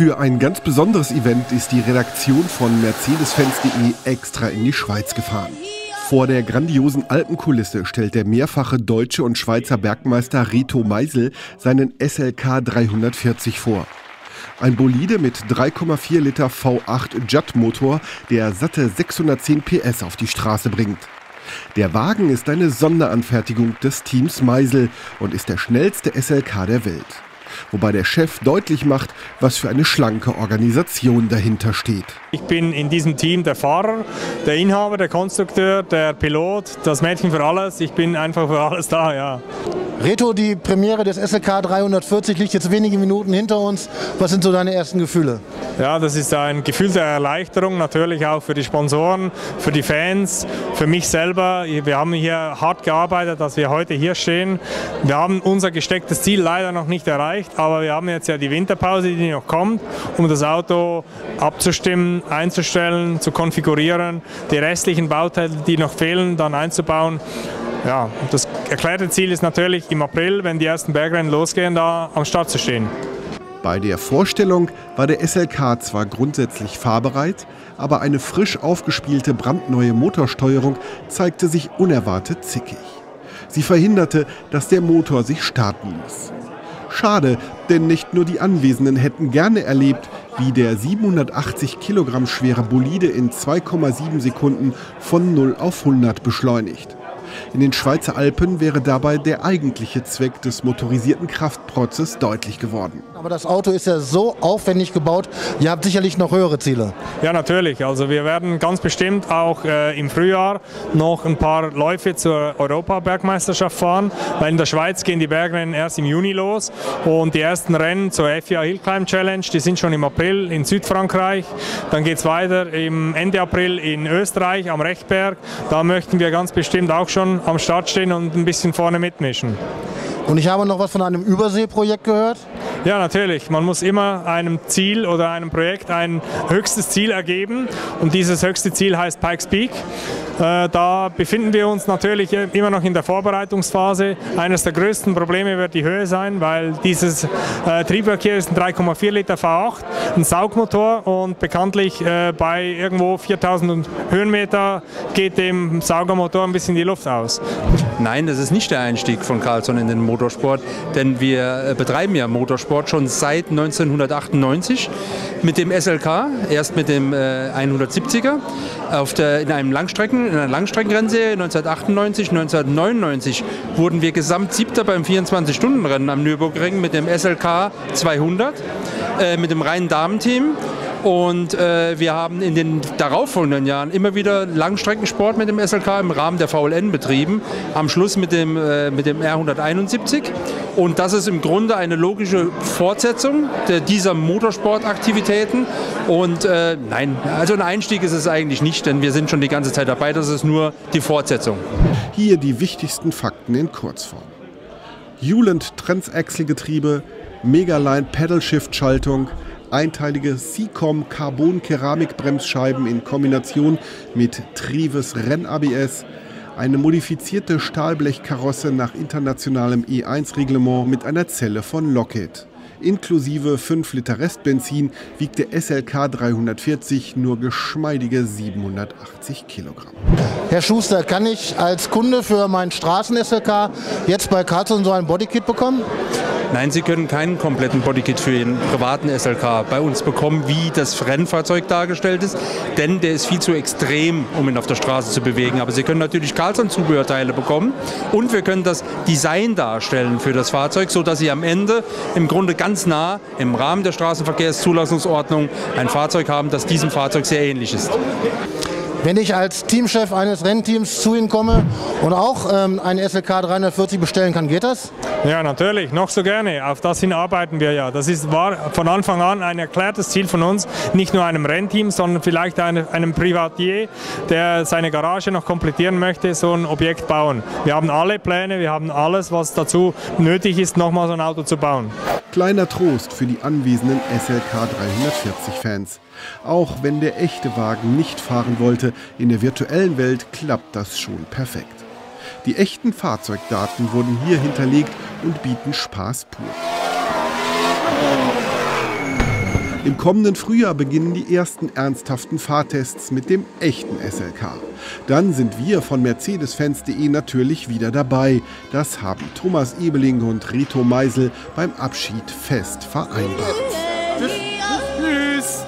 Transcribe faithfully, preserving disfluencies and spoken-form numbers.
Für ein ganz besonderes Event ist die Redaktion von Mercedes-Fans.de extra in die Schweiz gefahren. Vor der grandiosen Alpenkulisse stellt der mehrfache deutsche und Schweizer Bergmeister Reto Meisel seinen S L K dreihundertvierzig vor. Ein Bolide mit drei Komma vier Liter V acht Judd-Motor, der satte sechshundertzehn P S auf die Straße bringt. Der Wagen ist eine Sonderanfertigung des Teams Meisel und ist der schnellste S L K der Welt. Wobei der Chef deutlich macht, was für eine schlanke Organisation dahinter steht. Ich bin in diesem Team der Fahrer, der Inhaber, der Konstrukteur, der Pilot, das Mädchen für alles. Ich bin einfach für alles da, ja. Reto, die Premiere des S L K dreihundertvierzig liegt jetzt wenige Minuten hinter uns. Was sind so deine ersten Gefühle? Ja, das ist ein Gefühl der Erleichterung, natürlich auch für die Sponsoren, für die Fans, für mich selber. Wir haben hier hart gearbeitet, dass wir heute hier stehen. Wir haben unser gestecktes Ziel leider noch nicht erreicht, aber wir haben jetzt ja die Winterpause, die noch kommt, um das Auto abzustimmen, einzustellen, zu konfigurieren, die restlichen Bauteile, die noch fehlen, dann einzubauen. Ja, das erklärte Ziel ist natürlich im April, wenn die ersten Bergrennen losgehen, da am Start zu stehen. Bei der Vorstellung war der S L K zwar grundsätzlich fahrbereit, aber eine frisch aufgespielte brandneue Motorsteuerung zeigte sich unerwartet zickig. Sie verhinderte, dass der Motor sich starten ließ. Schade, denn nicht nur die Anwesenden hätten gerne erlebt, wie der siebenhundertachtzig Kilogramm schwere Bolide in zwei Komma sieben Sekunden von null auf hundert beschleunigt. In den Schweizer Alpen wäre dabei der eigentliche Zweck des motorisierten Kraftprotzes deutlich geworden. Aber das Auto ist ja so aufwendig gebaut, ihr habt sicherlich noch höhere Ziele. Ja, natürlich. Also wir werden ganz bestimmt auch äh, im Frühjahr noch ein paar Läufe zur Europa-Bergmeisterschaft fahren, weil in der Schweiz gehen die Bergrennen erst im Juni los und die ersten Rennen zur F I A Hillclimb Challenge, die sind schon im April in Südfrankreich. Dann geht es weiter im Ende April in Österreich am Rechtberg. Da möchten wir ganz bestimmt auch schon am Start stehen und ein bisschen vorne mitmischen. Und ich habe noch was von einem Überseeprojekt gehört? Ja, natürlich. Man muss immer einem Ziel oder einem Projekt ein höchstes Ziel ergeben. Und dieses höchste Ziel heißt Pikes Peak. Äh, da befinden wir uns natürlich immer noch in der Vorbereitungsphase. Eines der größten Probleme wird die Höhe sein, weil dieses äh, Triebwerk hier ist ein drei Komma vier Liter V acht, ein Saugmotor. Und bekanntlich äh, bei irgendwo viertausend Höhenmeter geht dem Saugermotor ein bisschen die Luft aus. Nein, das ist nicht der Einstieg von Carlsson in den Motorsport, denn wir betreiben ja Motorsport schon seit neunzehnhundertachtundneunzig mit dem S L K, erst mit dem hundertsiebziger auf der, in, einem Langstrecken, in einer Langstreckenrennserie neunzehnhundertachtundneunzig, neunzehnhundertneunundneunzig wurden wir gesamt Siebter beim vierundzwanzig-Stunden-Rennen am Nürburgring mit dem S L K zweihundert, äh, mit dem reinen Damenteam. Und äh, wir haben in den darauffolgenden Jahren immer wieder Langstreckensport mit dem S L K im Rahmen der V L N betrieben, am Schluss mit dem, äh, mit dem R hunderteinundsiebzig. Und das ist im Grunde eine logische Fortsetzung der, dieser Motorsportaktivitäten. Und äh, nein, also ein Einstieg ist es eigentlich nicht, denn wir sind schon die ganze Zeit dabei, das ist nur die Fortsetzung. Hier die wichtigsten Fakten in Kurzform. Hewland Transaxelgetriebe, Megaline Pedal-Shift-Schaltung, einteilige Seacom Carbon-Keramik-Bremsscheiben in Kombination mit Trives Renn-A B S, eine modifizierte Stahlblechkarosse nach internationalem E eins Reglement mit einer Zelle von Lockheed. Inklusive fünf Liter Restbenzin wiegt der S L K dreihundertvierzig nur geschmeidige siebenhundertachtzig Kilogramm. Herr Schuster, kann ich als Kunde für meinen Straßen-S L K jetzt bei Carlsson so ein Bodykit bekommen? Nein, Sie können keinen kompletten Bodykit für Ihren privaten S L K bei uns bekommen, wie das Rennfahrzeug dargestellt ist, denn der ist viel zu extrem, um ihn auf der Straße zu bewegen. Aber Sie können natürlich Carlsson-Zubehörteile bekommen und wir können das Design darstellen für das Fahrzeug, sodass Sie am Ende im Grunde ganz nah im Rahmen der Straßenverkehrszulassungsordnung ein Fahrzeug haben, das diesem Fahrzeug sehr ähnlich ist. Wenn ich als Teamchef eines Rennteams zu Ihnen komme und auch ähm, einen S L K dreihundertvierzig bestellen kann, geht das? Ja, natürlich, noch so gerne. Auf das hin arbeiten wir ja. Das ist, war von Anfang an ein erklärtes Ziel von uns, nicht nur einem Rennteam, sondern vielleicht eine, einem Privatier, der seine Garage noch komplettieren möchte, so ein Objekt bauen. Wir haben alle Pläne, wir haben alles, was dazu nötig ist, nochmal so ein Auto zu bauen. Kleiner Trost für die anwesenden S L K dreihundertvierzig-Fans. Auch wenn der echte Wagen nicht fahren wollte, in der virtuellen Welt klappt das schon perfekt. Die echten Fahrzeugdaten wurden hier hinterlegt und bieten Spaß pur. Im kommenden Frühjahr beginnen die ersten ernsthaften Fahrtests mit dem echten S L K. Dann sind wir von Mercedes-Fans.de natürlich wieder dabei. Das haben Thomas Ebeling und Reto Meisel beim Abschied fest vereinbart. Tschüss.